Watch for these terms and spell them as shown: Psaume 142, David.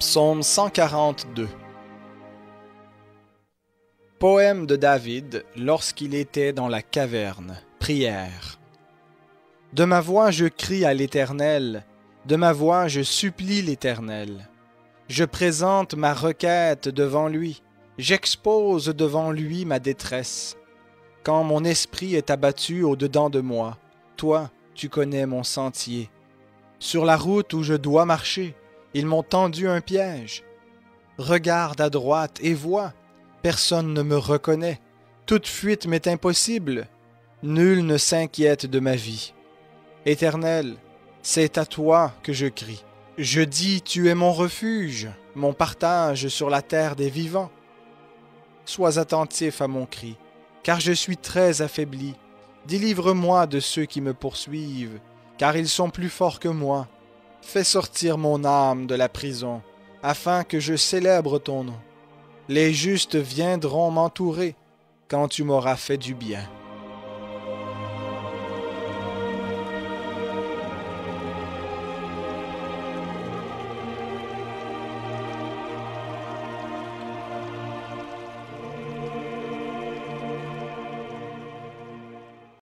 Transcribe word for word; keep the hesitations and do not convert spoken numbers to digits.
Psaume cent quarante-deux. Poème de David lorsqu'il était dans la caverne. Prière. De ma voix je crie à l'Éternel, de ma voix je supplie l'Éternel. Je présente ma requête devant lui, j'expose devant lui ma détresse. Quand mon esprit est abattu au-dedans de moi, toi, tu connais mon sentier. Sur la route où je dois marcher, ils m'ont tendu un piège. Regarde à droite et vois, personne ne me reconnaît. Toute fuite m'est impossible. Nul ne s'inquiète de ma vie. Éternel, c'est à toi que je crie. Je dis, tu es mon refuge, mon partage sur la terre des vivants. Sois attentif à mon cri, car je suis très affaibli. Délivre-moi de ceux qui me poursuivent, car ils sont plus forts que moi. Fais sortir mon âme de la prison, afin que je célèbre ton nom. Les justes viendront m'entourer, quand tu m'auras fait du bien.